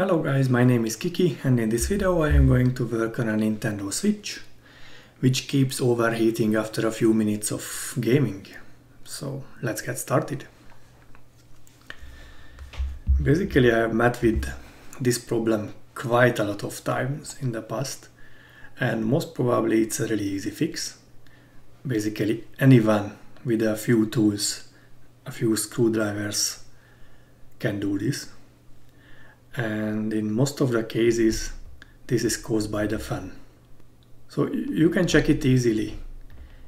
Hello guys, my name is Kiki and in this video I am going to work on a Nintendo Switch which keeps overheating after a few minutes of gaming. So let's get started. Basically I have met with this problem quite a lot of times in the past and most probably it's a really easy fix. Basically anyone with a few tools, a few screwdrivers can do this. And in most of the cases this is caused by the fan. So you can check it easily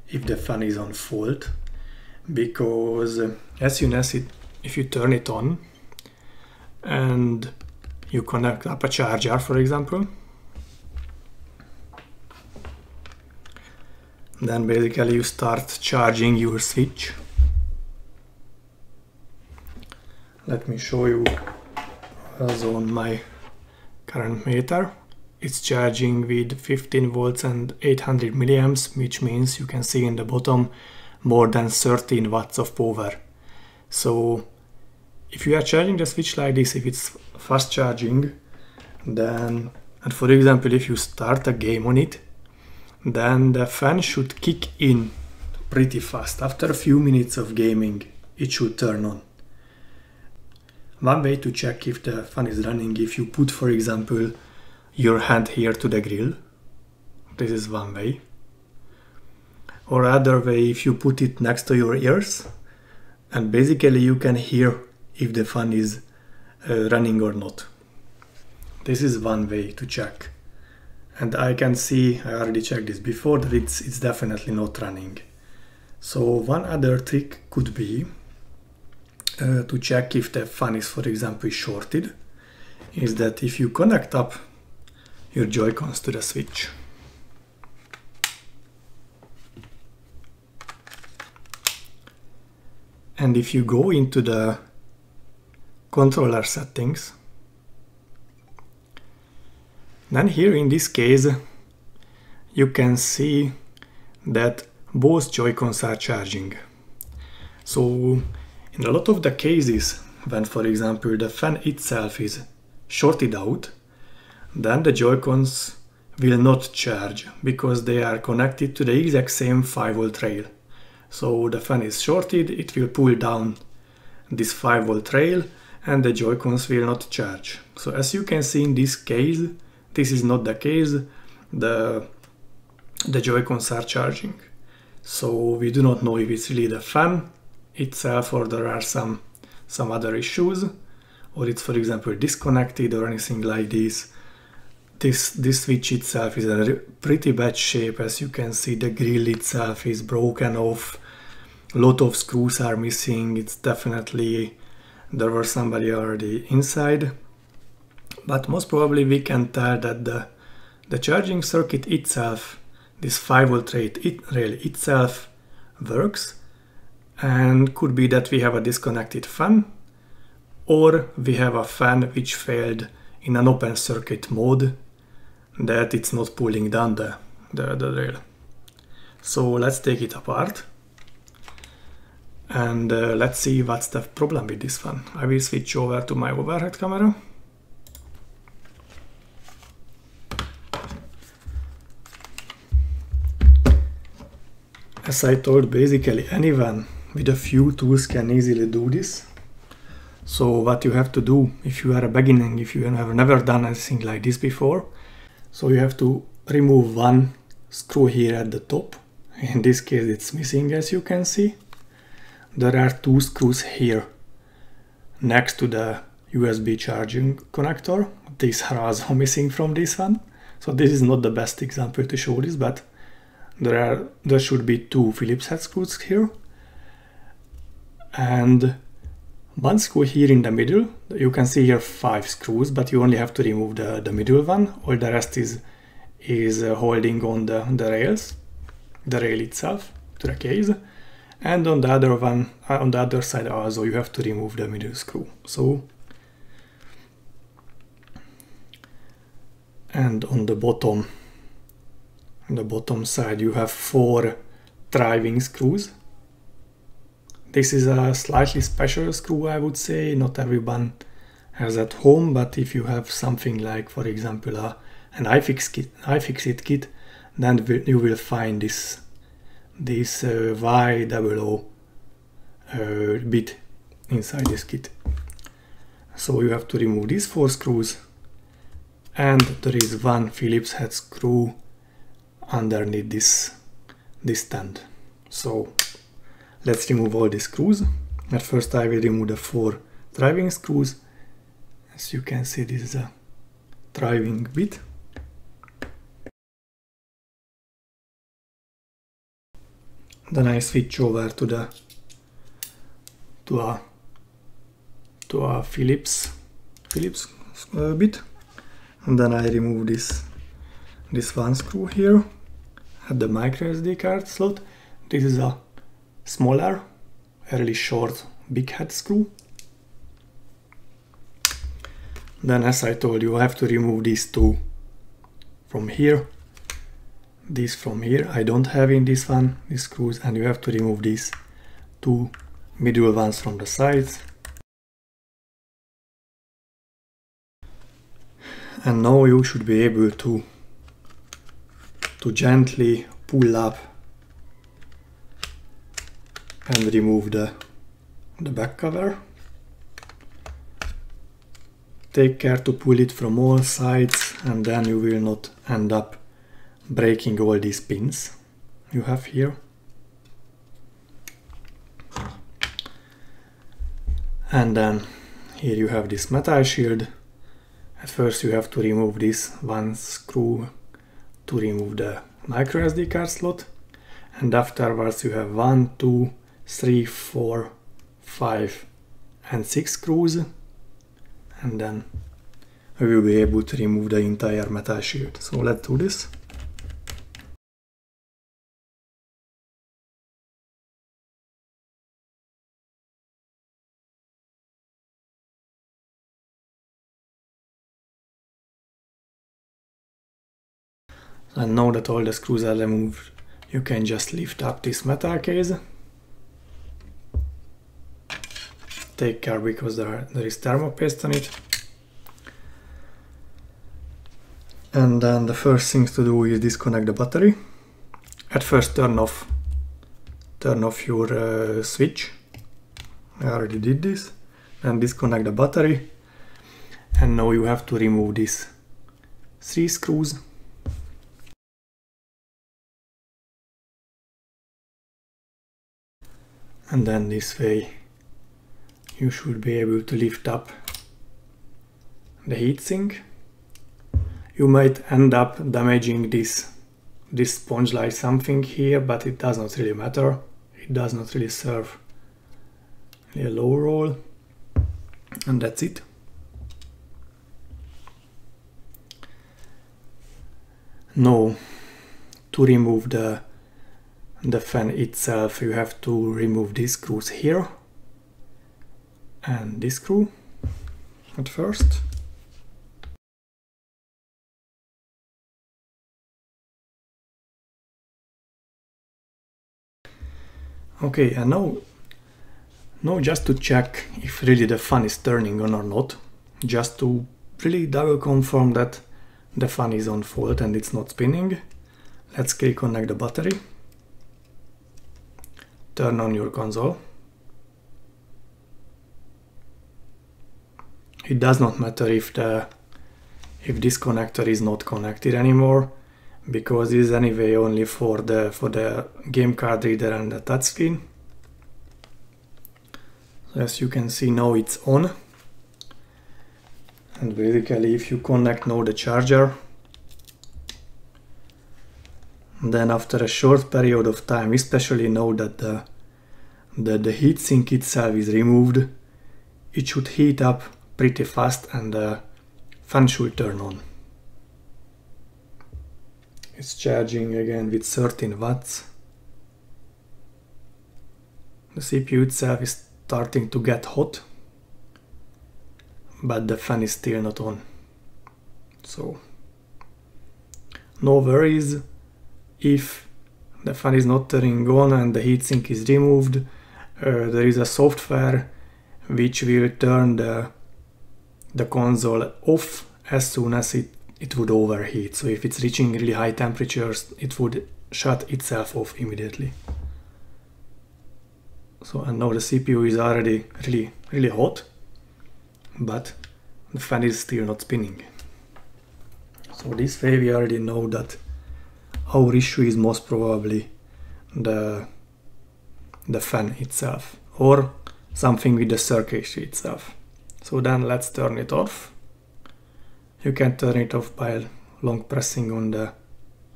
if the fan is on fault, because as soon as if you turn it on and you connect up a charger, for example, then basically you start charging your Switch. Let me show you. Also on my current meter, it's charging with 15 volts and 800 milliamps, which means you can see in the bottom more than 13 watts of power. So if you are charging the Switch like this, if it's fast charging, then, and for example if you start a game on it, then the fan should kick in pretty fast. After a few minutes of gaming it should turn on. One way to check if the fan is running, if you put, for example, your hand here to the grill. This is one way. Or other way, if you put it next to your ears, and basically you can hear if the fan is running or not. This is one way to check. And I can see, I already checked this before, that it's definitely not running. So one other trick could be to check if the fan is, for example, shorted, is that if you connect up your Joy-Cons to the Switch, and if you go into the controller settings, then here in this case you can see that both Joy-Cons are charging. So in a lot of the cases, when for example the fan itself is shorted out, then the Joy-Cons will not charge because they are connected to the exact same 5V rail. So the fan is shorted, it will pull down this 5V rail and the Joy-Cons will not charge. So as you can see in this case, this is not the case, the Joy-Cons are charging. So we do not know if it's really the fan itself or there are some other issues, or it's for example disconnected or anything like this. This switch itself is in a pretty bad shape. As you can see, the grill itself is broken off, a lot of screws are missing. It's definitely there was somebody already inside, but most probably we can tell that the charging circuit itself, this 5V rail itself, works. And could be that we have a disconnected fan, or we have a fan which failed in an open circuit mode, that it's not pulling down the rail. So let's take it apart and let's see what's the problem with this fan. I will switch over to my overhead camera. As I told, basically anyone with a few tools can easily do this. So what you have to do, if you are a beginning, if you have never done anything like this before, so you have to remove one screw here at the top. In this case it's missing, as you can see. There are two screws here next to the USB charging connector. These are also missing from this one. So this is not the best example to show this, but there should be two Phillips head screws here. And one screw here in the middle. You can see here 5 screws, but you only have to remove the middle one. All the rest is holding on the rails, the rail itself to the case. And on the other one, on the other side also, you have to remove the middle screw. So, and on the bottom, on the bottom side, you have 4 driving screws. This is a slightly special screw, I would say. Not everyone as at home, but if you have something like, for example, an iFixit kit, then you will find this Y00 bit inside this kit. So you have to remove these four screws, and there is one Phillips head screw underneath this stand. So let's remove all these screws. At first I will remove the four driving screws. As you can see, this is a driving bit. Then I switch over to a Phillips bit, and then I remove this one screw here at the microSD card slot. This is a smaller, really short big head screw. Then, as I told you, I have to remove these two from here, these from here. I don't have in this one these screws, and you have to remove these two middle ones from the sides. And now you should be able to gently pull up and remove the back cover. Take care to pull it from all sides, and then you will not end up breaking all these pins you have here. And then here you have this metal shield. At first you have to remove this one screw to remove the microSD card slot, and afterwards you have 1, 2, 3, 4, 5 and 6 screws, and then we will be able to remove the entire metal shield. So let's do this. And now that all the screws are removed, you can just lift up this metal case. Take care, because there is thermopaste on it. And then the first thing to do is disconnect the battery. At first, turn off your switch. I already did this. And disconnect the battery. And now you have to remove these three screws. And then this way you should be able to lift up the heatsink. You might end up damaging this sponge like something here, but it does not really matter. It does not really serve a low role. And that's it. Now, to remove the fan itself, you have to remove these screws here and this screw at first. Okay, and now just to check if really the fan is turning on or not, just to really double confirm that the fan is on fault and it's not spinning, let's reconnect the battery. Turn on your console. It does not matter if this connector is not connected anymore, because it is anyway only for the game card reader and the touchscreen. As you can see, now it's on. And basically, if you connect now the charger, then after a short period of time, especially now that the heatsink itself is removed, it should heat up pretty fast and the fan should turn on. It's charging again with 13 watts. The CPU itself is starting to get hot, but the fan is still not on. So, no worries. If the fan is not turning on and the heatsink is removed, there is a software which will turn the the console off as soon as it would overheat. So if it's reaching really high temperatures, it would shut itself off immediately. So, and now the CPU is already really hot, but the fan is still not spinning. So this way we already know that our issue is most probably the fan itself or something with the circuitry itself. So then let's turn it off. You can turn it off by long pressing on the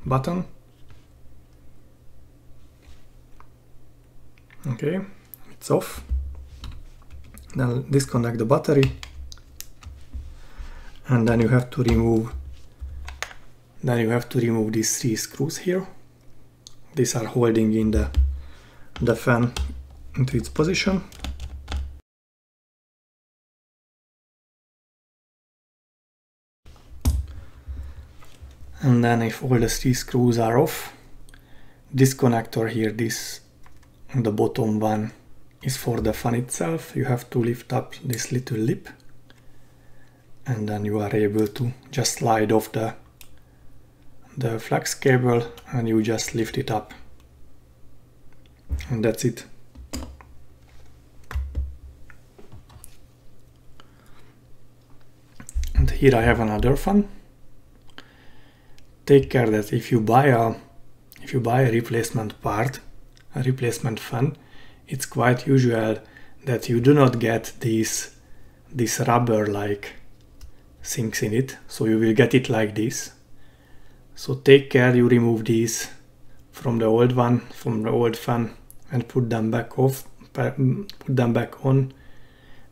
button. Okay, it's off. Now disconnect the battery, and then you have to remove these three screws here. These are holding in the fan into its position. And then if all the three screws are off, this connector here, this on the bottom one, is for the fan itself. You have to lift up this little lip, and then you are able to just slide off the flex cable, and you just lift it up, and that's it. And here I have another fan. Take care that if you buy a replacement part, a replacement fan, it's quite usual that you do not get these rubber-like things in it. So you will get it like this. So take care you remove these from the old one, from the old fan, and put them back off, put them back on.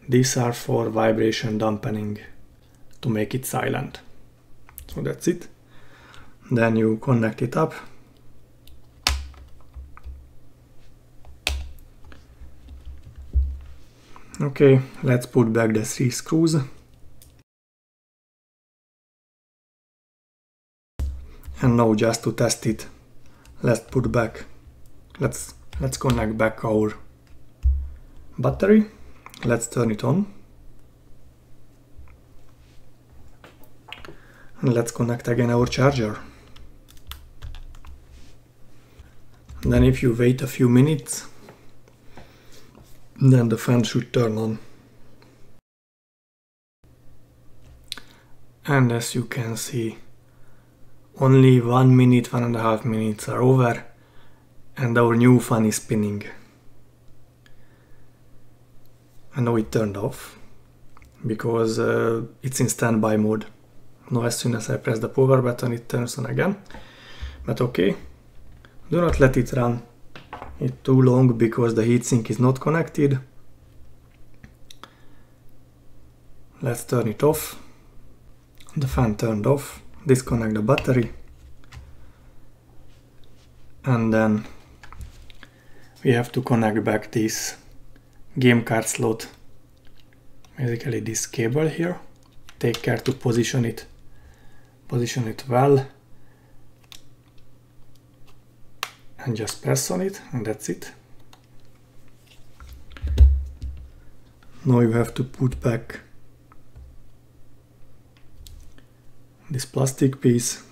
These are for vibration dampening to make it silent. So that's it. Then you connect it up, okay. Let's put back the three screws, and now just to test it, let's connect back our battery. Let's turn it on, and let's connect again our charger. Then if you wait a few minutes, then the fan should turn on. And as you can see, only 1 minute, 1.5 minutes are over, and our new fan is spinning. And now it turned off, because it's in standby mode. Now as soon as I press the power button, it turns on again. But okay, do not let it run it too long, because the heatsink is not connected. Let's turn it off. The fan turned off. Disconnect the battery, and then we have to connect back this game card slot, basically this cable here. Take care to position it well, and just press on it, and that's it. Now you have to put back this plastic piece,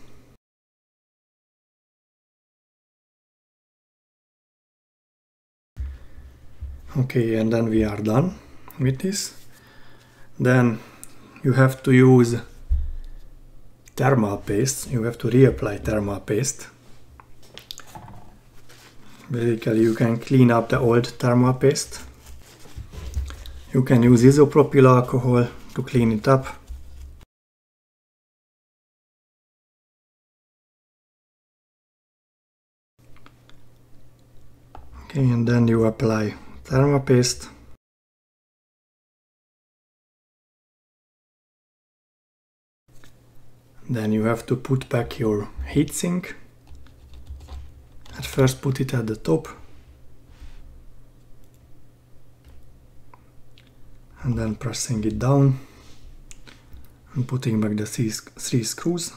okay, and then we are done with this. Then you have to use thermal paste. You have to reapply thermal paste. Basically, you can clean up the old thermal paste. You can use isopropyl alcohol to clean it up. Okay, and then you apply thermal paste. Then you have to put back your heatsink. At first put it at the top, and then pressing it down and putting back the three screws.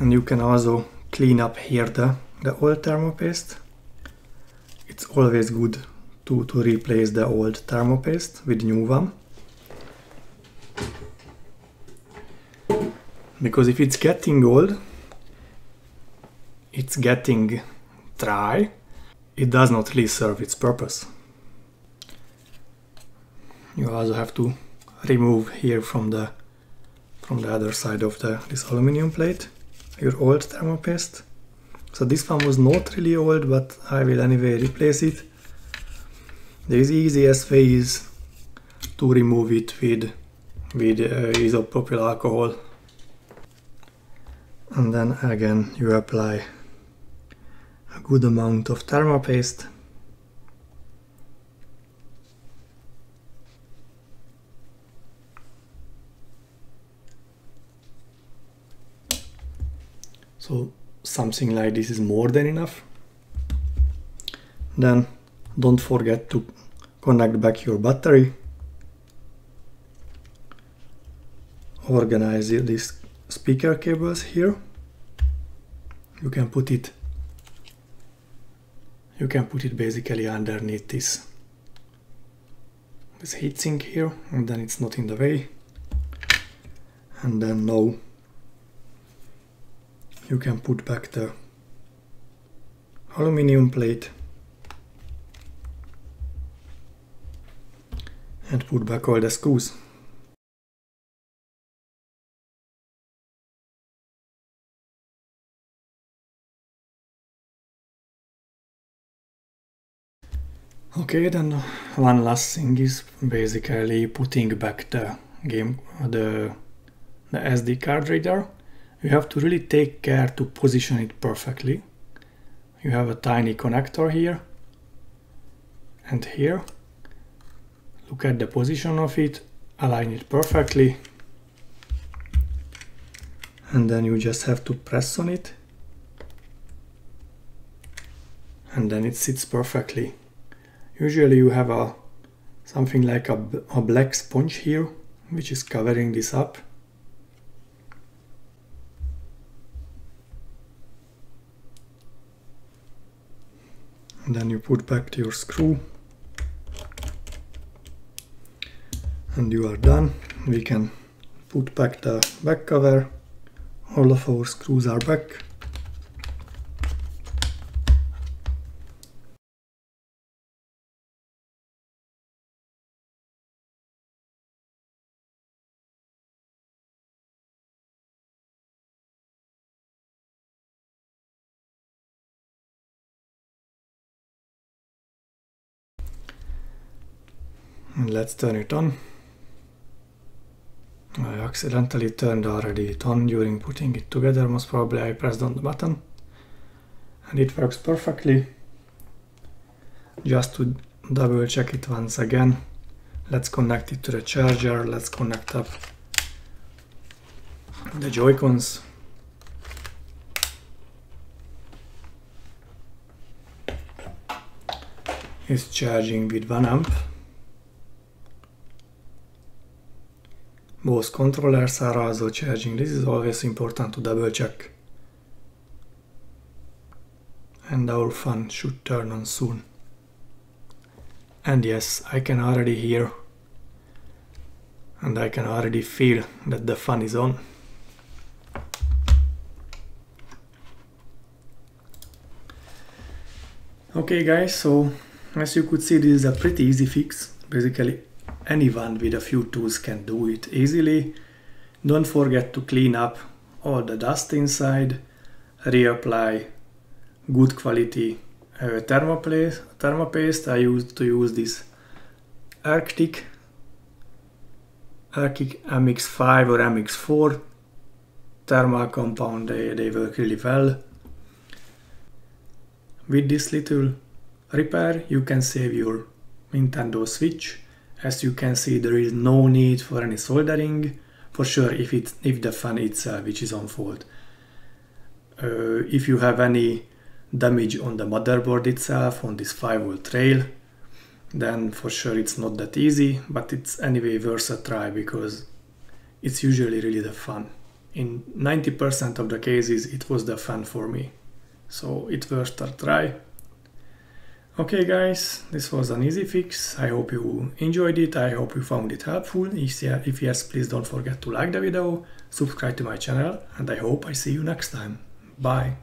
And you can also clean up here the old thermal paste. It's always good to replace the old thermopaste with new one. Because if it's getting old, it's getting dry, it does not really serve its purpose. You also have to remove here from the other side of this aluminum plate your old thermopaste. So this one was not really old, but I will anyway replace it. The easiest way is to remove it with isopropyl alcohol. And then again you apply a good amount of thermopaste. So something like this is more than enough. Then don't forget to connect back your battery. Organize these speaker cables here. You can put it basically underneath this heatsink here, and then it's not in the way. And then now you can put back the aluminum plate and put back all the screws. Okay, then one last thing is basically putting back the SD card reader. You have to really take care to position it perfectly. You have a tiny connector here and here. Look at the position of it, align it perfectly, and then you just have to press on it, and then it sits perfectly. Usually you have something like a black sponge here, which is covering this up. And then you put back your screw. And you are done. We can put back the back cover. All of our screws are back. And let's turn it on. I accidentally turned already it on during putting it together. Most probably I pressed on the button. And it works perfectly. Just to double check it once again, let's connect it to the charger. Let's connect up the Joy-Cons. It's charging with 1 amp. Both controllers are also charging. This is always important to double check. And our fan should turn on soon. And yes, I can already hear and I can already feel that the fan is on. Okay guys, so as you could see, this is a pretty easy fix. Basically anyone with a few tools can do it easily. Don't forget to clean up all the dust inside, reapply good quality thermopaste. I used to use this Arctic MX-5 or MX-4 thermal compound. They work really well. With this little repair you can save your Nintendo Switch. As you can see, there is no need for any soldering. For sure, if the fan itself, which is on fault. If you have any damage on the motherboard itself, on this 5V rail, then for sure it's not that easy, but it's anyway worth a try because it's usually really the fan. In 90% of the cases, it was the fan for me. So it's worth a try. Okay guys, this was an easy fix. I hope you enjoyed it, I hope you found it helpful. If yes, please don't forget to like the video, subscribe to my channel, and I hope I see you next time. Bye!